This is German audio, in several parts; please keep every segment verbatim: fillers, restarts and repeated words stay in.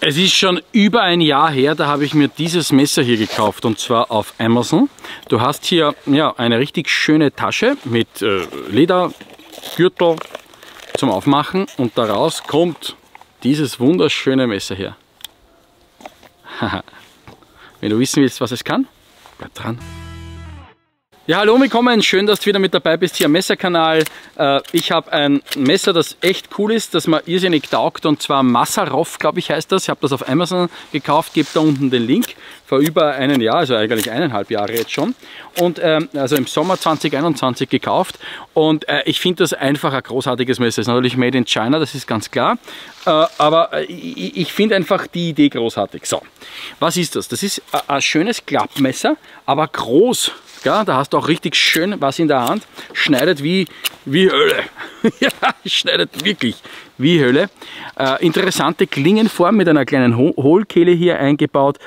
Es ist schon über ein Jahr her, da habe ich mir dieses Messer hier gekauft, und zwar auf Amazon. Du hast hier ja, eine richtig schöne Tasche mit äh, Ledergürtel zum Aufmachen, und daraus kommt dieses wunderschöne Messer her. Wenn du wissen willst, was es kann, bleib dran. Ja, hallo und willkommen, schön, dass du wieder mit dabei bist hier am Messerkanal. Äh, ich habe ein Messer, das echt cool ist, das mir irrsinnig taugt, und zwar Nazarov, glaube ich, heißt das. Ich habe das auf Amazon gekauft, gebe da unten den Link, vor über einem Jahr, also eigentlich eineinhalb Jahre jetzt schon. Und ähm, also im Sommer zwanzig einundzwanzig gekauft, und äh, ich finde das einfach ein großartiges Messer. Das ist natürlich made in China, das ist ganz klar, äh, aber äh, ich, ich finde einfach die Idee großartig. So, was ist das? Das ist äh, ein schönes Klappmesser, aber groß. Ja, da hast du auch richtig schön was in der Hand, schneidet wie, wie Hölle, ja, schneidet wirklich wie Hölle. Äh, interessante Klingenform mit einer kleinen Ho Hohlkehle hier eingebaut,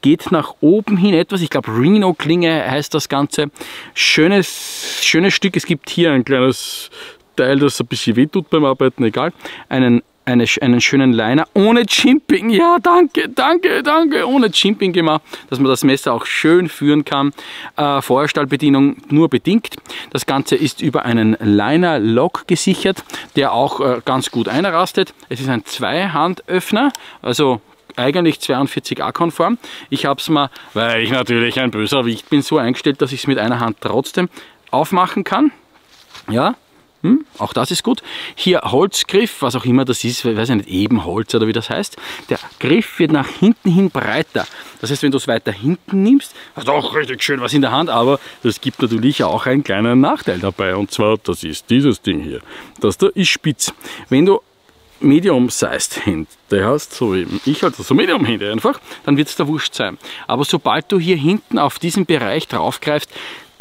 geht nach oben hin etwas, ich glaube Rhino-Klinge heißt das Ganze. Schönes, schönes Stück, es gibt hier ein kleines Teil, das ein bisschen wehtut beim Arbeiten, egal, einen Eine, einen schönen Liner, ohne Chimping, ja danke, danke, danke, ohne Chimping gemacht, dass man das Messer auch schön führen kann. Äh, Feuerstahlbedienung nur bedingt. Das Ganze ist über einen Liner-Lock gesichert, der auch äh, ganz gut einrastet. Es ist ein Zwei-Hand-Öffner, also eigentlich zweiundvierzig a-konform. Ich habe es mal, weil ich natürlich ein böser Wicht bin, so eingestellt, dass ich es mit einer Hand trotzdem aufmachen kann. Ja. Hm, auch das ist gut. Hier Holzgriff, was auch immer das ist, ich weiß nicht, Ebenholz oder wie das heißt. Der Griff wird nach hinten hin breiter. Das heißt, wenn du es weiter hinten nimmst, hast du auch richtig schön was in der Hand, aber das gibt natürlich auch einen kleinen Nachteil dabei. Und zwar, das ist dieses Ding hier. Das da ist spitz. Wenn du Medium-sized Hände hast, so eben ich, also so Medium-Hände einfach, dann wird es da wurscht sein. Aber sobald du hier hinten auf diesen Bereich draufgreifst,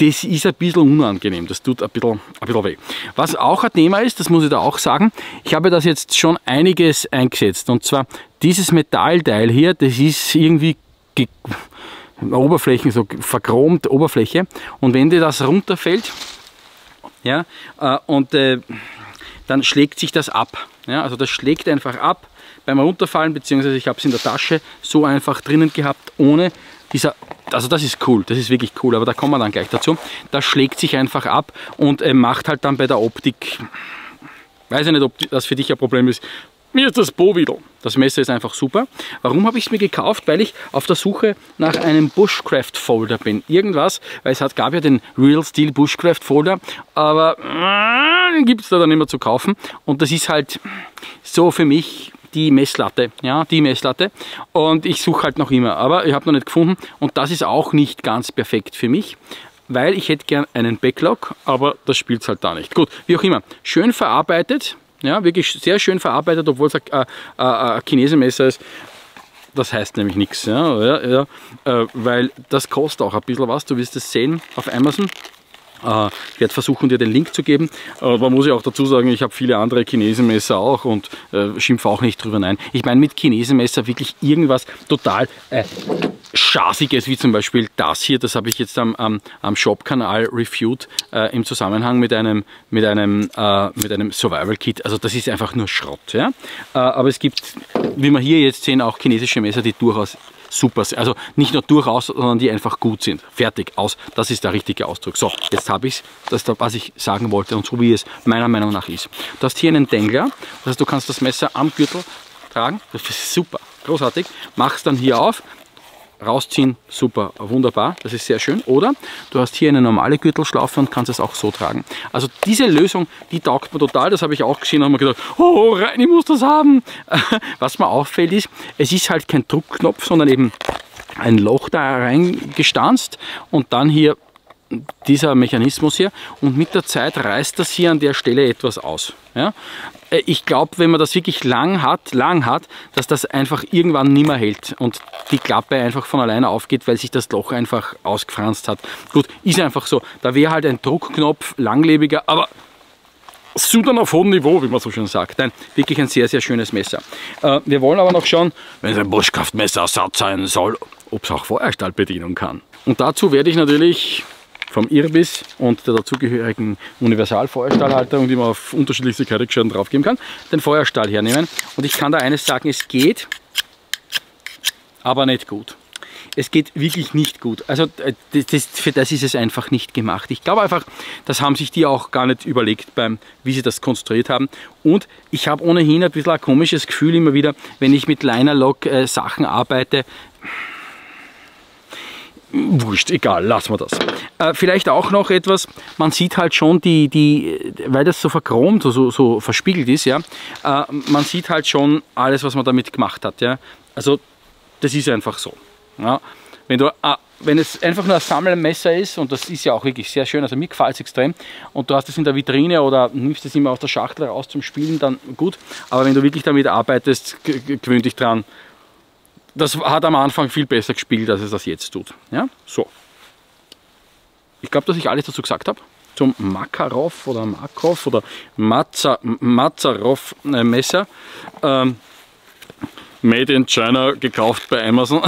das ist ein bisschen unangenehm, das tut ein bisschen, ein bisschen weh. Was auch ein Thema ist, das muss ich da auch sagen, ich habe das jetzt schon einiges eingesetzt. Und zwar dieses Metallteil hier, das ist irgendwie Oberflächen, so verchromt Oberfläche. Und wenn dir das runterfällt, ja, und äh, dann schlägt sich das ab. Ja, also das schlägt einfach ab beim Runterfallen, beziehungsweise ich habe es in der Tasche so einfach drinnen gehabt, ohne dieser, also das ist cool, das ist wirklich cool, aber da kommen wir dann gleich dazu. Das schlägt sich einfach ab und äh, macht halt dann bei der Optik, weiß ich nicht, ob das für dich ein Problem ist. Mir ist das Bovidl. Das Messer ist einfach super. Warum habe ich es mir gekauft? Weil ich auf der Suche nach einem Bushcraft Folder bin. Irgendwas, weil es hat, gab ja den Real Steel Bushcraft Folder, aber äh, den gibt es da dann immer zu kaufen. Und das ist halt so für mich die Messlatte, ja, die Messlatte, und ich suche halt noch immer, aber ich habe noch nicht gefunden, und das ist auch nicht ganz perfekt für mich, weil ich hätte gern einen Backlog, aber das spielt es halt da nicht. Gut, wie auch immer, schön verarbeitet, ja, wirklich sehr schön verarbeitet, obwohl es ein, ein, ein Chinesenmesser ist. Das heißt nämlich nichts, ja, ja, ja, weil das kostet auch ein bisschen was, du wirst es sehen auf Amazon. Uh, ich werde versuchen, dir den Link zu geben. Uh, man muss ja auch dazu sagen, ich habe viele andere Chinesenmesser auch, und uh, schimpfe auch nicht drüber. Nein, ich meine mit Chinesenmesser wirklich irgendwas total äh, Schasiges, wie zum Beispiel das hier. Das habe ich jetzt am, am, am Shop-Kanal reviewed äh, im Zusammenhang mit einem, mit einem, äh, mit einem Survival-Kit. Also das ist einfach nur Schrott. Ja? Uh, aber es gibt, wie wir hier jetzt sehen, auch chinesische Messer, die durchaus super, also nicht nur durchaus, sondern die einfach gut sind. Fertig, aus. Das ist der richtige Ausdruck. So, jetzt habe ich das, was ich sagen wollte, und so wie es meiner Meinung nach ist. Du hast hier einen Dangler, das heißt, du kannst das Messer am Gürtel tragen. Das ist super, großartig. Mach es dann hier auf, rausziehen, super, wunderbar. Das ist sehr schön. Oder du hast hier eine normale Gürtelschlaufe und kannst es auch so tragen. Also diese Lösung, die taugt mir total. Das habe ich auch gesehen, habe mir gedacht, oh, Reini, ich muss das haben. Was mir auffällt ist, es ist halt kein Druckknopf, sondern eben ein Loch da reingestanzt und dann hier dieser Mechanismus hier, und mit der Zeit reißt das hier an der Stelle etwas aus. Ja? Ich glaube, wenn man das wirklich lang hat, lang hat, dass das einfach irgendwann nimmer hält und die Klappe einfach von alleine aufgeht, weil sich das Loch einfach ausgefranst hat. Gut, ist einfach so. Da wäre halt ein Druckknopf langlebiger, aber Sudan auf hohem Niveau, wie man so schön sagt. Nein, wirklich ein sehr, sehr schönes Messer. Äh, wir wollen aber noch schauen, wenn es ein Bushcraft-Messerersatz sein soll, ob es auch Feuerstahlbedienung kann. Und dazu werde ich natürlich vom Irbis und der dazugehörigen Universalfeuerstahlhalterung, die man auf unterschiedlichste Kategorien draufgeben kann, den Feuerstahl hernehmen. Und ich kann da eines sagen, es geht aber nicht gut. Es geht wirklich nicht gut. Also das, für das ist es einfach nicht gemacht. Ich glaube einfach, das haben sich die auch gar nicht überlegt, beim, wie sie das konstruiert haben. Und ich habe ohnehin ein bisschen ein komisches Gefühl immer wieder, wenn ich mit Linerlock äh, Sachen arbeite. Wurscht, egal, lassen wir das. Äh, vielleicht auch noch etwas, man sieht halt schon die, die weil das so verchromt, so, so verspiegelt ist, ja, äh, man sieht halt schon alles, was man damit gemacht hat. Ja. Also das ist einfach so. Ja, wenn, du, ah, wenn es einfach nur ein Sammelmesser ist, und das ist ja auch wirklich sehr schön, also mir gefällt es extrem, und du hast es in der Vitrine oder nimmst es immer aus der Schachtel raus zum Spielen, dann gut. Aber wenn du wirklich damit arbeitest, gewöhn dich dran. Das hat am Anfang viel besser gespielt, als es das jetzt tut. Ja? So. Ich glaube, dass ich alles dazu gesagt habe. Zum Makarov oder Markov oder Nazarov-Messer. Ähm, Made in China, gekauft bei Amazon.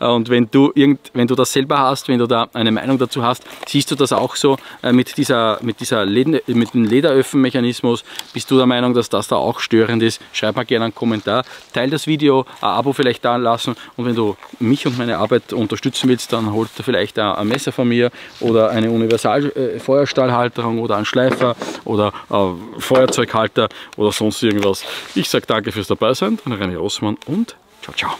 Und wenn du, irgend, wenn du das selber hast, wenn du da eine Meinung dazu hast, siehst du das auch so äh, mit, dieser, mit, dieser Leder, mit dem Lederöffenmechanismus. Bist du der Meinung, dass das da auch störend ist? Schreib mal gerne einen Kommentar, teil das Video, ein Abo vielleicht da lassen, und wenn du mich und meine Arbeit unterstützen willst, dann holt du vielleicht ein Messer von mir oder eine Universal-Feuerstahlhalterung oder einen Schleifer oder äh, Feuerzeughalter oder sonst irgendwas. Ich sage danke fürs Dabeisein, Reini Rossmann, und ciao, ciao.